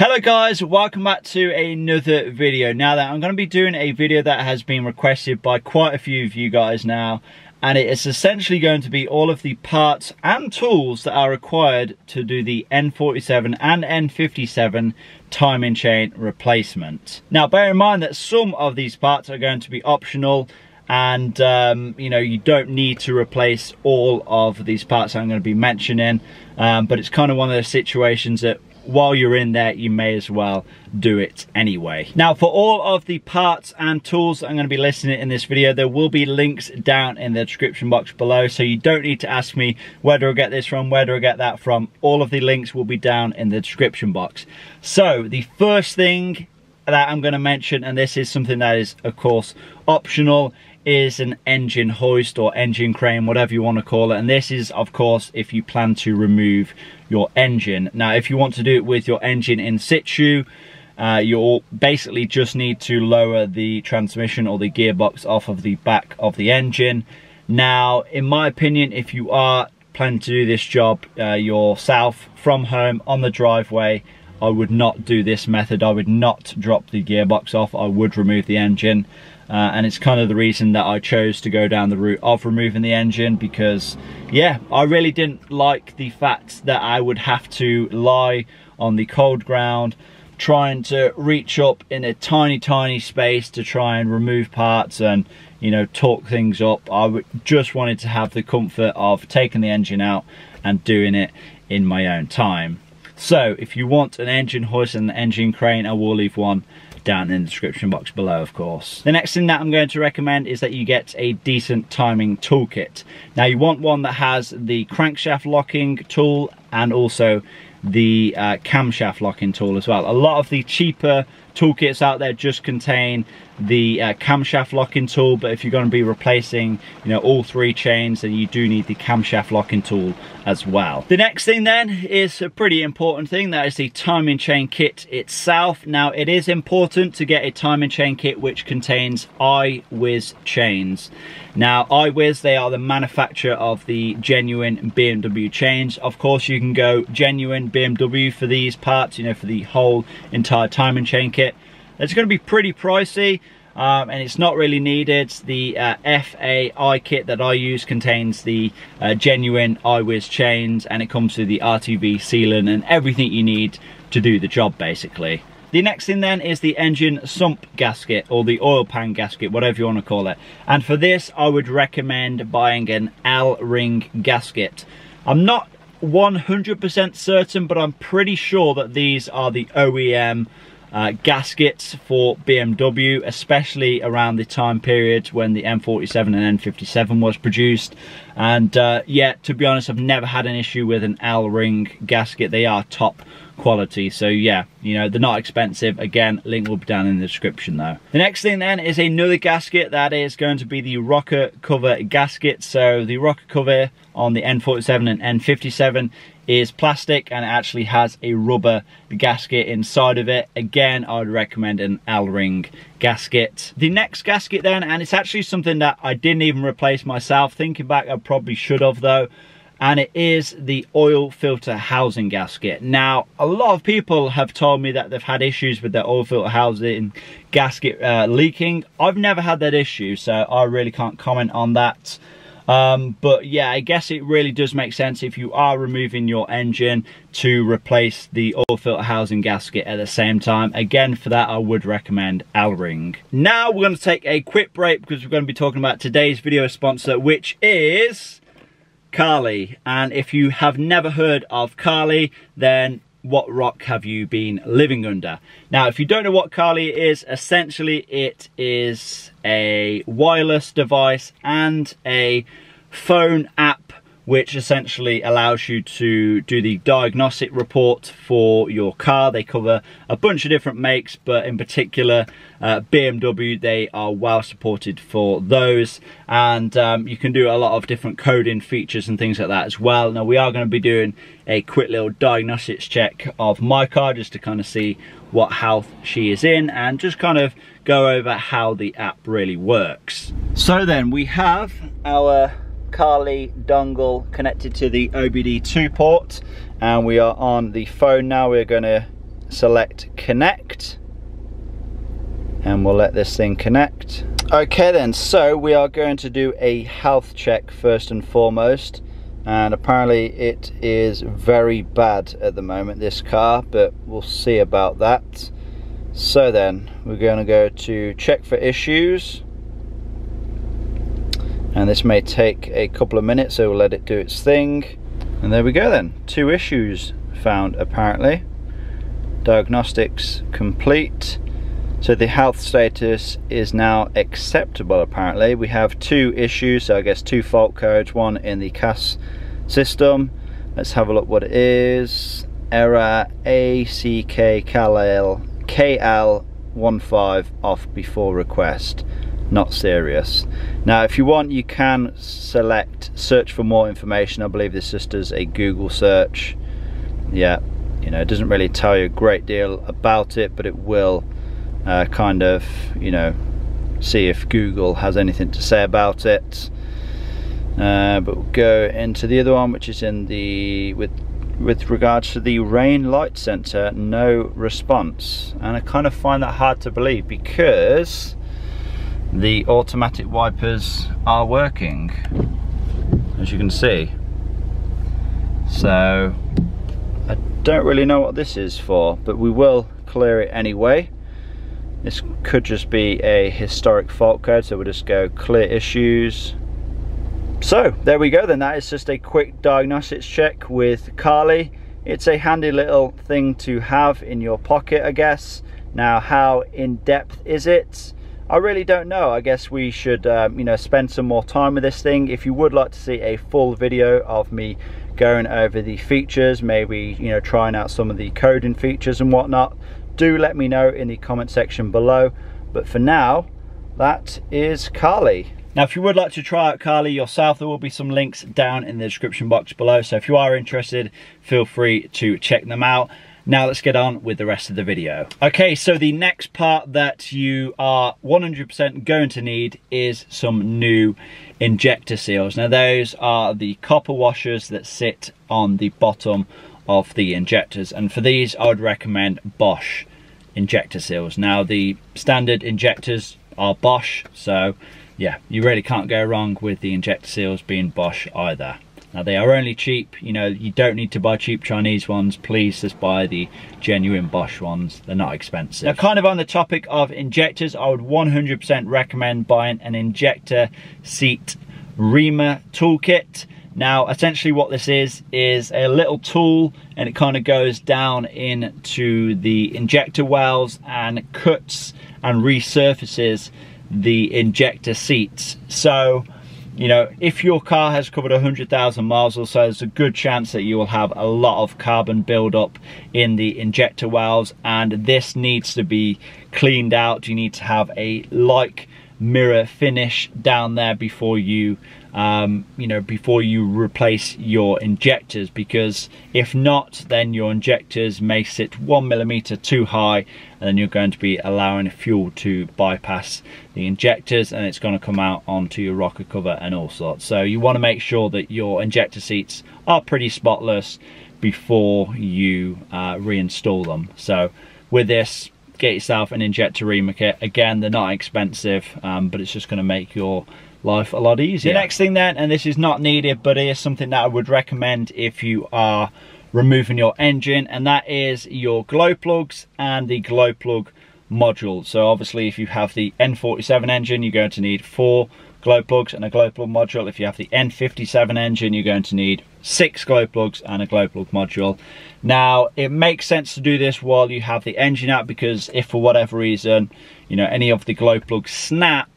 Hello guys, welcome back to another video. Now that I'm going to be doing a video that has been requested by quite a few of you guys now, and it is essentially going to be all of the parts and tools that are required to do the N47 and N57 timing chain replacement. Now bear in mind that some of these parts are going to be optional and you know, you don't need to replace all of these parts I'm going to be mentioning, but it's kind of one of those situations that while you're in there, you may as well do it anyway. Now, for all of the parts and tools that I'm going to be listing in this video, there will be links down in the description box below, so you don't need to ask me where do I get this from, where do I get that from. All of the links will be down in the description box. So the first thing that I'm going to mention, and this is something that is of course optional, is an engine hoist or engine crane, whatever you want to call it. And this is of course if you plan to remove your engine. Now if you want to do it with your engine in situ, you'll basically just need to lower the transmission or the gearbox off of the back of the engine. Now in my opinion, if you are planning to do this job yourself from home on the driveway, I would not do this method. I would not drop the gearbox off. I would remove the engine. And it's kind of the reason that I chose to go down the route of removing the engine, because yeah, I really didn't like the fact that I would have to lie on the cold ground trying to reach up in a tiny space to try and remove parts and, you know, torque things up. I just wanted to have the comfort of taking the engine out and doing it in my own time. So if you want an engine hoist and an engine crane, I will leave one down in the description box below, of course. The next thing that I'm going to recommend is that you get a decent timing toolkit. Now you want one that has the crankshaft locking tool and also the camshaft locking tool as well. A lot of the cheaper toolkits out there just contain the camshaft locking tool, but if you're going to be replacing, you know, all three chains, then you do need the camshaft locking tool as well. The next thing then is a pretty important thing, that is the timing chain kit itself. Now it is important to get a timing chain kit which contains iWiz chains. Now iWiz, they are the manufacturer of the genuine BMW chains. Of course you can go genuine BMW for these parts, you know, for the whole entire timing chain kit. It's going to be pretty pricey, and it's not really needed. The FAI kit that I use contains the genuine iWiz chains, and it comes with the RTV sealant and everything you need to do the job basically. The next thing then is the engine sump gasket or the oil pan gasket, whatever you want to call it. And for this I would recommend buying an L-ring gasket. I'm not 100% certain, but I'm pretty sure that these are the OEM gaskets for BMW, especially around the time period when the N47 and N57 was produced. And yeah, to be honest, I've never had an issue with an L-ring gasket. They are top quality, so yeah, you know, they're not expensive. Again, link will be down in the description though. The next thing then is another gasket, that is going to be the rocker cover gasket. So the rocker cover on the N47 and N57 is plastic, and it actually has a rubber gasket inside of it. Again, I would recommend an L-ring gasket. The next gasket then, and it's actually something that I didn't even replace myself, thinking back I probably should have though, and it is the oil filter housing gasket. Now a lot of people have told me that they've had issues with their oil filter housing gasket leaking. I've never had that issue, so I really can't comment on that. But yeah, I guess it really does make sense if you are removing your engine to replace the oil filter housing gasket at the same time. Again, for that I would recommend L-ring. Now we're going to take a quick break because we're going to be talking about today's video sponsor, which is Carly. And if you have never heard of Carly, then what rock have you been living under? Now if you don't know what Carly is, essentially it is a wireless device and a phone app which essentially allows you to do the diagnostic report for your car. They cover a bunch of different makes, but in particular BMW, they are well supported for those. And you can do a lot of different coding features and things like that as well. Now we are going to be doing a quick little diagnostics check of my car just to kind of see what health she is in and just kind of go over how the app really works. So then we have our Carly dongle connected to the OBD2 port, and we are on the phone now. We're going to select connect, and we'll let this thing connect. Okay then, so we are going to do a health check first and foremost, and apparently it is very bad at the moment, this car, but we'll see about that. So then we're going to go to check for issues, and this may take a couple of minutes, so we'll let it do its thing. And there we go then, 2 issues found apparently. Diagnostics complete. So the health status is now acceptable apparently. We have 2 issues, so I guess 2 fault codes, 1 in the CAS system. Let's have a look what it is. Error ACK KL15 off before request. Not serious. Now if you want, you can select search for more information. I believe this just does a Google search. Yeah, you know, it doesn't really tell you a great deal about it, but it will kind of, you know, see if Google has anything to say about it. But we'll go into the other one, which is in the with regards to the rain light sensor, no response. And I kind of find that hard to believe, because the automatic wipers are working, as you can see. So I don't really know what this is for, but we will clear it anyway. This could just be a historic fault code, so we'll just go clear issues. So there we go then, that is just a quick diagnostics check with Carly. It's a handy little thing to have in your pocket, I guess. Now how in depth is it? I really don't know. I guess we should you know, spend some more time with this thing. If you would like to see a full video of me going over the features, maybe, you know, trying out some of the coding features and whatnot, do let me know in the comment section below. But for now, that is Carly. Now if you would like to try out Carly yourself, there will be some links down in the description box below, so if you are interested, feel free to check them out. Now let's get on with the rest of the video. Okay, so the next part that you are 100% going to need is some new injector seals. Now those are the copper washers that sit on the bottom of the injectors, and for these I would recommend Bosch injector seals. Now the standard injectors are Bosch, so yeah, you really can't go wrong with the injector seals being Bosch either. Now they are only cheap, you know, you don't need to buy cheap Chinese ones. Please just buy the genuine Bosch ones, they're not expensive. Now kind of on the topic of injectors, I would 100% recommend buying an injector seat reamer toolkit. Now essentially what this is a little tool, and it kind of goes down into the injector wells and cuts and resurfaces the injector seats. So, you know, if your car has covered 100,000 miles or so, there's a good chance that you will have a lot of carbon buildup in the injector wells, and this needs to be cleaned out. You need to have a like mirror finish down there before you you know, before you replace your injectors, because if not, then your injectors may sit 1mm too high, and then you're going to be allowing fuel to bypass the injectors, and it's going to come out onto your rocker cover and all sorts. So you want to make sure that your injector seats are pretty spotless before you reinstall them. So with this, get yourself an injector reamer kit. Again, they're not expensive, but it's just going to make your life a lot easier. The next thing then, and this is not needed, but it is something that I would recommend if you are removing your engine, and that is your glow plugs and the glow plug module. So obviously if you have the N47 engine, you're going to need 4 glow plugs and a glow plug module. If you have the N57 engine, you're going to need 6 glow plugs and a glow plug module. Now it makes sense to do this while you have the engine out, because if for whatever reason, you know, any of the glow plugs snap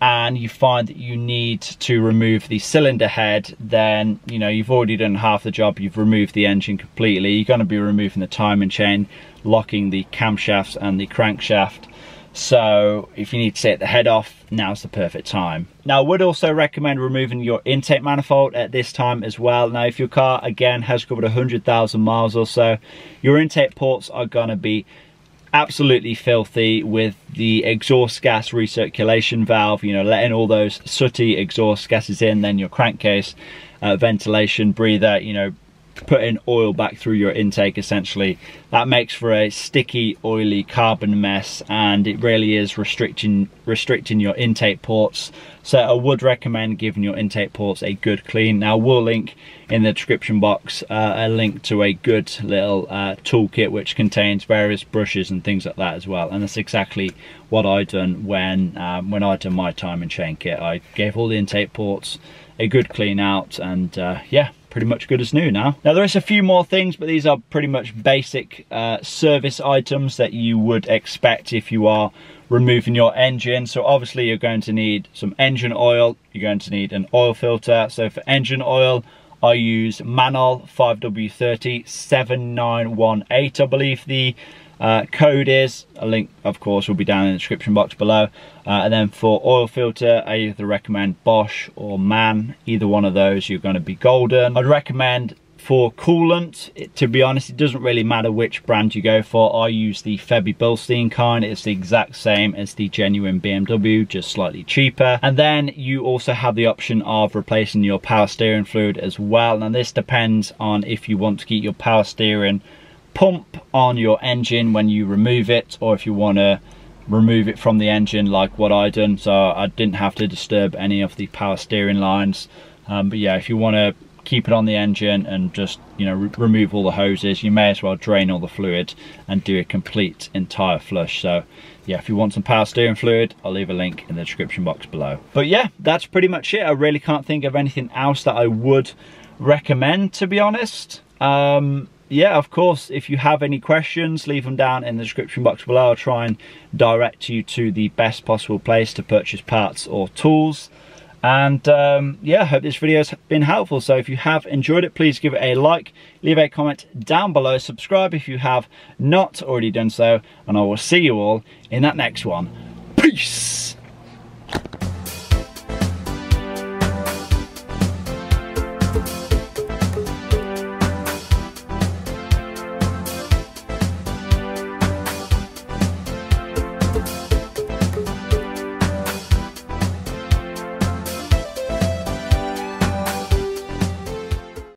and you find that you need to remove the cylinder head, then, you know, you've already done half the job. You've removed the engine completely. You're going to be removing the timing chain, locking the camshafts and the crankshaft. So if you need to take the head off, now's the perfect time. Now I would also recommend removing your intake manifold at this time as well. Now if your car again has covered 100,000 miles or so, your intake ports are going to be absolutely filthy with the exhaust gas recirculation valve, you know, letting all those sooty exhaust gases in, then your crankcase ventilation breather, you know, putting oil back through your intake essentially. That makes for a sticky, oily carbon mess, and it really is restricting your intake ports. So I would recommend giving your intake ports a good clean. Now, we'll link in the description box a link to a good little toolkit which contains various brushes and things like that as well. And that's exactly what I done when I done my time in chain kit. I gave all the intake ports a good clean out, and yeah, pretty much good as new now. Now, there is a few more things, but these are pretty much basic service items that you would expect if you are removing your engine. So obviously you're going to need some engine oil, you're going to need an oil filter. So for engine oil, I use Mannol 5W30 7918, I believe the code is. A link, of course, will be down in the description box below. And then for oil filter, I either recommend Bosch or Mann. Either one of those, you're going to be golden. I'd recommend for coolant, to be honest, it doesn't really matter which brand you go for. I use the Febi Bilstein kind. It's the exact same as the genuine BMW, just slightly cheaper. And then you also have the option of replacing your power steering fluid as well. And this depends on if you want to keep your power steering pump on your engine when you remove it, or if you want to remove it from the engine like what I done. So I didn't have to disturb any of the power steering lines, but yeah, if you want to keep it on the engine and just, you know, remove all the hoses, you may as well drain all the fluid and do a complete entire flush. So yeah, if you want some power steering fluid, I'll leave a link in the description box below. But yeah, that's pretty much it. I really can't think of anything else that I would recommend, to be honest. Yeah, of course, if you have any questions, leave them down in the description box below. I'll try and direct you to the best possible place to purchase parts or tools. And yeah, I hope this video has been helpful. So if you have enjoyed it, please give it a like, leave a comment down below, subscribe if you have not already done so, and I will see you all in that next one. Peace!